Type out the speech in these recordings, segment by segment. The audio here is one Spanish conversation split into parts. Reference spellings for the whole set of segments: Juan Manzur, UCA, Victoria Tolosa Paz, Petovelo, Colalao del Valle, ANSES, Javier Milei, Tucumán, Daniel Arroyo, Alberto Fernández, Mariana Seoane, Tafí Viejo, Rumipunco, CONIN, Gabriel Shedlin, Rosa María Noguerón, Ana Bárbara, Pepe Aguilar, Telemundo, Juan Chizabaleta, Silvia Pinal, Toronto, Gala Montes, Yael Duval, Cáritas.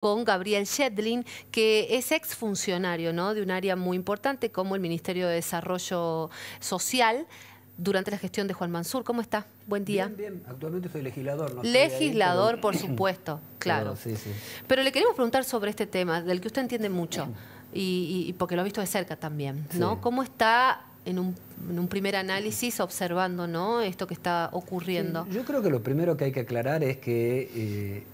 con Gabriel Shedlin, que es exfuncionario, ¿no?, de un área muy importante como el Ministerio de Desarrollo Social durante la gestión de Juan Manzur. ¿Cómo está? Buen día. Bien, bien. Actualmente soy legislador. No legislador, ahí, pero... por supuesto, claro. Pero, sí. Pero le queremos preguntar sobre este tema, del que usted entiende mucho, y porque lo ha visto de cerca también, ¿no? Sí. ¿Cómo está en un primer análisis observando, ¿no?, esto que está ocurriendo? Sí, yo creo que lo primero que hay que aclarar es que...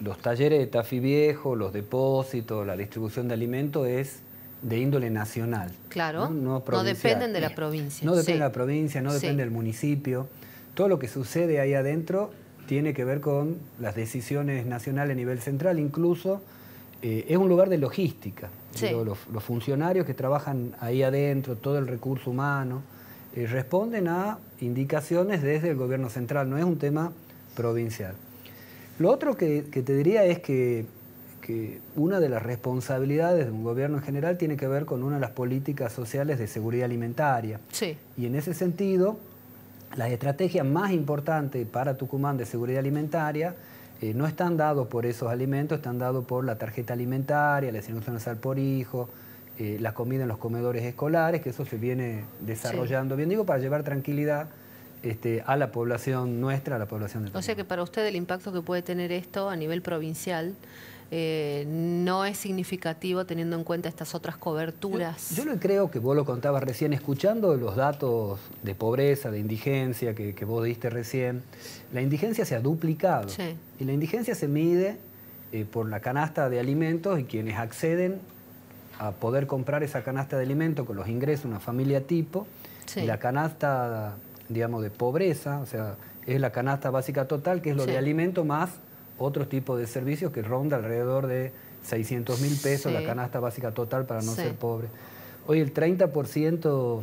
los talleres de Tafí Viejo, los depósitos, la distribución de alimentos es de índole nacional. Claro, no dependen de la provincia. No depende de la provincia, no depende del municipio. Todo lo que sucede ahí adentro tiene que ver con las decisiones nacionales a nivel central, incluso es un lugar de logística. Sí. Los funcionarios que trabajan ahí adentro, todo el recurso humano, responden a indicaciones desde el gobierno central, no es un tema provincial. Lo otro que te diría es que una de las responsabilidades de un gobierno en general tiene que ver con una de las políticas sociales de seguridad alimentaria. Sí. Y en ese sentido, las estrategias más importantes para Tucumán de seguridad alimentaria no están dadas por esos alimentos, están dadas por la tarjeta alimentaria, la distribución de sal por hijo, la comida en los comedores escolares, que eso se viene desarrollando, bien digo, para llevar tranquilidad a la población nuestra, a la población del país. O sea que para usted el impacto que puede tener esto a nivel provincial no es significativo teniendo en cuenta estas otras coberturas. Yo no creo, que vos lo contabas recién, escuchando los datos de pobreza, de indigencia que vos diste recién, la indigencia se ha duplicado. Sí. Y la indigencia se mide por la canasta de alimentos y quienes acceden a poder comprar esa canasta de alimentos con los ingresos de una familia tipo, y la canasta... digamos, de pobreza, o sea, es la canasta básica total, que es lo de alimento más otros tipos de servicios que ronda alrededor de 600.000 pesos, la canasta básica total para no ser pobre. Hoy el 30%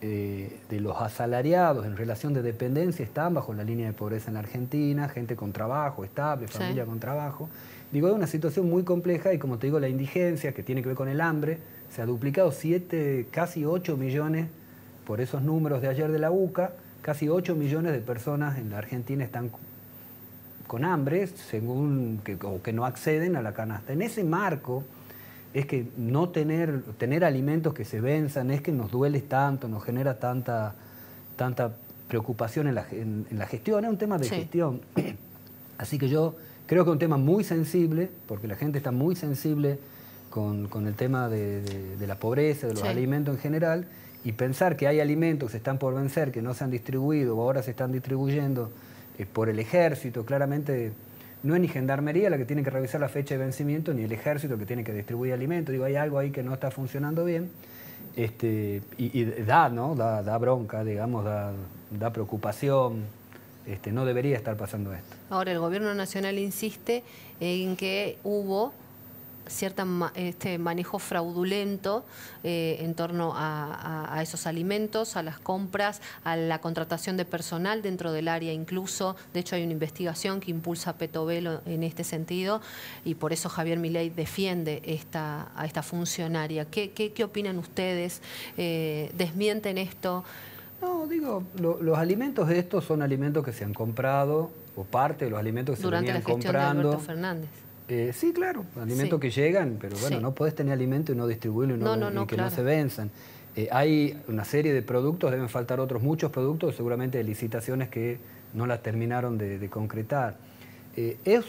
de los asalariados en relación de dependencia están bajo la línea de pobreza en la Argentina, gente con trabajo estable, familia con trabajo. Digo, es una situación muy compleja y, como te digo, la indigencia, que tiene que ver con el hambre, se ha duplicado casi 8 millones por esos números de ayer de la UCA, casi 8 millones de personas en la Argentina están con hambre, o que no acceden a la canasta. En ese marco es que no tener alimentos que se venzan, es que nos duele tanto, nos genera tanta preocupación en la gestión. Es un tema de gestión. Así que yo creo que es un tema muy sensible, porque la gente está muy sensible con el tema de la pobreza, de los alimentos en general. Y pensar que hay alimentos que están por vencer, que no se han distribuido, o ahora se están distribuyendo por el ejército, claramente no es ni gendarmería la que tiene que revisar la fecha de vencimiento, ni el ejército que tiene que distribuir alimentos. Digo, hay algo ahí que no está funcionando bien. Y da, ¿no? Da bronca, digamos, da preocupación. No debería estar pasando esto. Ahora, el gobierno nacional insiste en que hubo cierto manejo fraudulento en torno a esos alimentos, a las compras, a la contratación de personal dentro del área incluso. De hecho, hay una investigación que impulsa Petovelo en este sentido, y por eso Javier Milei defiende a esta funcionaria. ¿Qué opinan ustedes? ¿Desmienten esto? No, digo, los alimentos de estos son alimentos que se han comprado, o parte de los alimentos que se venían comprando. Durante la gestión de Alberto Fernández. Sí, claro, alimentos que llegan, pero bueno, no podés tener alimento y no distribuirlo y no se venzan. Hay una serie de productos, deben faltar otros muchos productos, seguramente de licitaciones que no las terminaron de concretar. Es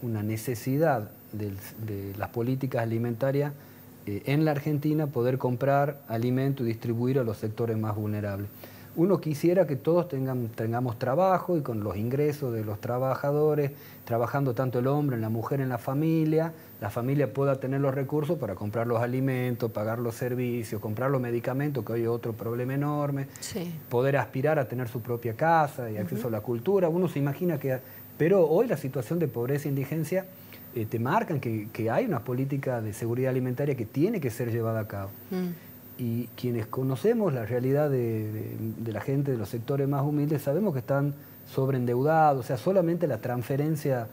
una necesidad de las políticas alimentarias en la Argentina poder comprar alimento y distribuir a los sectores más vulnerables. Uno quisiera que todos tengamos trabajo, y con los ingresos de los trabajadores, trabajando tanto el hombre, la mujer, en la familia pueda tener los recursos para comprar los alimentos, pagar los servicios, comprar los medicamentos, que hoy es otro problema enorme, poder aspirar a tener su propia casa y acceso a la cultura. Uno se imagina que... Pero hoy la situación de pobreza e indigencia te marcan que hay una política de seguridad alimentaria que tiene que ser llevada a cabo. Y quienes conocemos la realidad de la gente, de los sectores más humildes, sabemos que están sobreendeudados. O sea, solamente la transferencia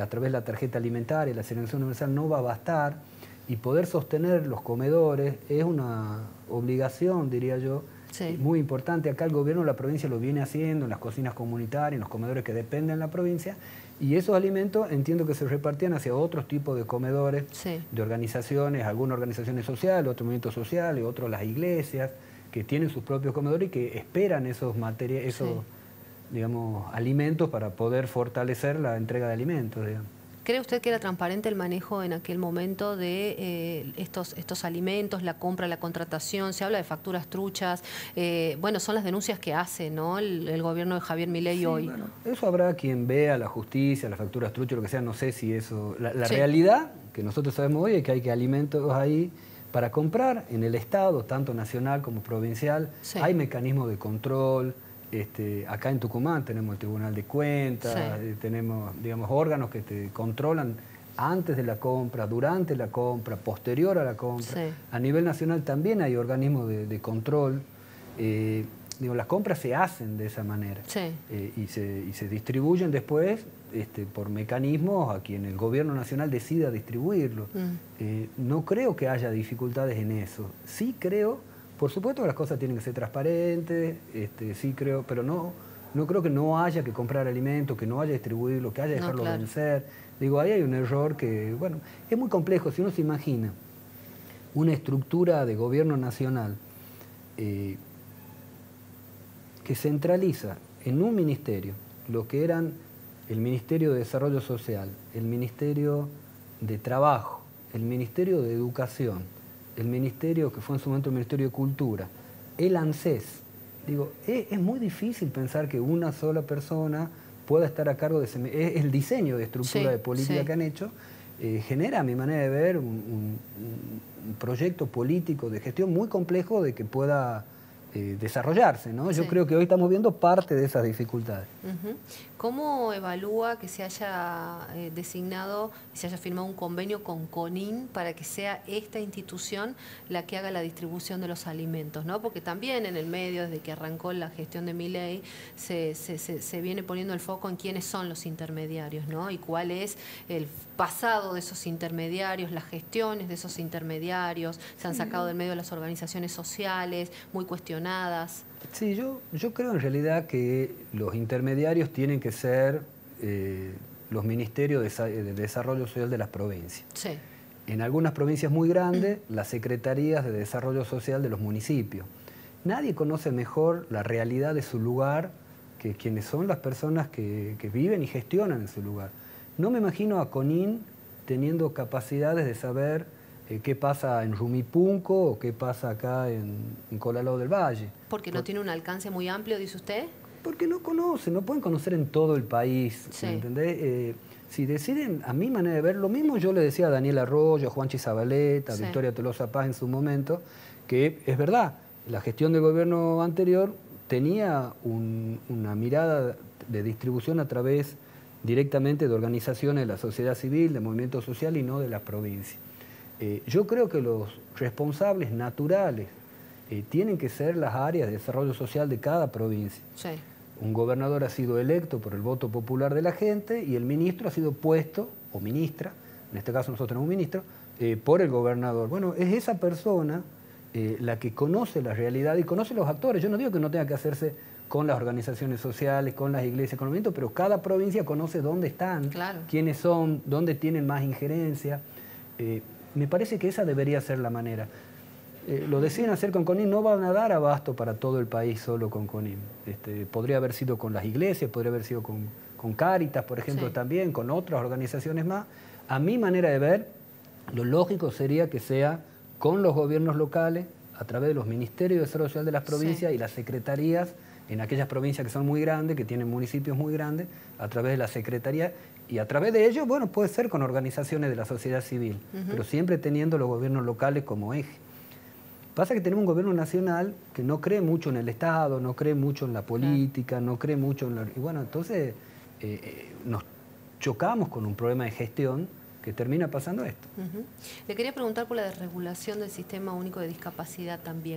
a través de la tarjeta alimentaria, la asignación universal, no va a bastar. Y poder sostener los comedores es una obligación, diría yo, muy importante. Acá el gobierno de la provincia lo viene haciendo en las cocinas comunitarias, en los comedores que dependen de la provincia. Y esos alimentos entiendo que se repartían hacia otros tipos de comedores, sí, de organizaciones, algunas organizaciones sociales, otros movimientos sociales, otros las iglesias, que tienen sus propios comedores y que esperan esos materiales, esos, sí, digamos, alimentos para poder fortalecer la entrega de alimentos, digamos. ¿Cree usted que era transparente el manejo en aquel momento de estos alimentos, la compra, la contratación? Se habla de facturas truchas. Bueno, son las denuncias que hace, ¿no?, el gobierno de Javier Milei, sí, hoy. Bueno, eso habrá quien vea la justicia, las facturas truchas, lo que sea. No sé si eso... La sí, realidad que nosotros sabemos hoy es que hay alimentos ahí para comprar en el Estado, tanto nacional como provincial. Sí. Hay mecanismos de control. Acá en Tucumán tenemos el Tribunal de Cuentas, sí, tenemos, digamos, órganos que te controlan antes de la compra, durante la compra, posterior a la compra. Sí. A nivel nacional también hay organismos de control. Digo, las compras se hacen de esa manera, sí, y se distribuyen después por mecanismos a quien el gobierno nacional decida distribuirlo. Mm. No creo que haya dificultades en eso. Sí creo... Por supuesto que las cosas tienen que ser transparentes, sí creo, pero no creo que no haya que comprar alimentos, que no haya distribuirlo, que haya dejarlo, no, claro, vencer. Digo, ahí hay un error que, bueno, es muy complejo. Si uno se imagina una estructura de gobierno nacional que centraliza en un ministerio lo que eran el Ministerio de Desarrollo Social, el Ministerio de Trabajo, el Ministerio de Educación, el ministerio que fue en su momento el Ministerio de Cultura, el ANSES. Digo, es muy difícil pensar que una sola persona pueda estar a cargo de ese... El diseño de estructura, sí, de política, sí, que han hecho genera, a mi manera de ver, un proyecto político de gestión muy complejo de que pueda... desarrollarse, ¿no? Sí. Yo creo que hoy estamos viendo parte de esas dificultades. ¿Cómo evalúa que se haya designado, se haya firmado un convenio con CONIN para que sea esta institución la que haga la distribución de los alimentos, ¿no? Porque también en el medio, desde que arrancó la gestión de Milei, se viene poniendo el foco en quiénes son los intermediarios, ¿no? Y cuál es el pasado de esos intermediarios, las gestiones de esos intermediarios. Se han sacado del medio las organizaciones sociales, muy cuestionadas. Sí, yo creo en realidad que los intermediarios tienen que ser los ministerios de desarrollo social de las provincias. Sí. En algunas provincias muy grandes, las secretarías de desarrollo social de los municipios. Nadie conoce mejor la realidad de su lugar que quienes son las personas que viven y gestionan en su lugar. No me imagino a CONIN teniendo capacidades de saber... ¿Qué pasa en Rumipunco o qué pasa acá en Colalao del Valle? Porque no tiene un alcance muy amplio, dice usted. Porque no conocen, no pueden conocer en todo el país, sí, ¿entendés? Si deciden, a mi manera de ver, lo mismo yo le decía a Daniel Arroyo, a Juan Chizabaleta, a sí, Victoria Tolosa Paz en su momento, que es verdad, la gestión del gobierno anterior tenía una mirada de distribución a través directamente de organizaciones de la sociedad civil, de movimiento social y no de las provincias. Yo creo que los responsables naturales tienen que ser las áreas de desarrollo social de cada provincia. Sí. Un gobernador ha sido electo por el voto popular de la gente y el ministro ha sido puesto, o ministra, en este caso nosotros tenemos un ministro, por el gobernador. Bueno, es esa persona la que conoce la realidad y conoce los actores. Yo no digo que no tenga que hacerse con las organizaciones sociales, con las iglesias, con los movimientos, pero cada provincia conoce dónde están, claro, quiénes son, dónde tienen más injerencia. Me parece que esa debería ser la manera. Lo deciden hacer con CONIN, no van a dar abasto para todo el país solo con CONIN. Podría haber sido con las iglesias, podría haber sido con Cáritas, por ejemplo, sí, también, con otras organizaciones más. A mi manera de ver, lo lógico sería que sea con los gobiernos locales, a través de los ministerios de desarrollo social de las provincias, sí, y las secretarías en aquellas provincias que son muy grandes, que tienen municipios muy grandes, a través de la secretaría. Y a través de ello, bueno, puede ser con organizaciones de la sociedad civil, pero siempre teniendo los gobiernos locales como eje. Pasa que tenemos un gobierno nacional que no cree mucho en el Estado, no cree mucho en la política, no cree mucho en la... Y bueno, entonces nos chocamos con un problema de gestión que termina pasando esto. Le quería preguntar por la desregulación del Sistema Único de Discapacidad también.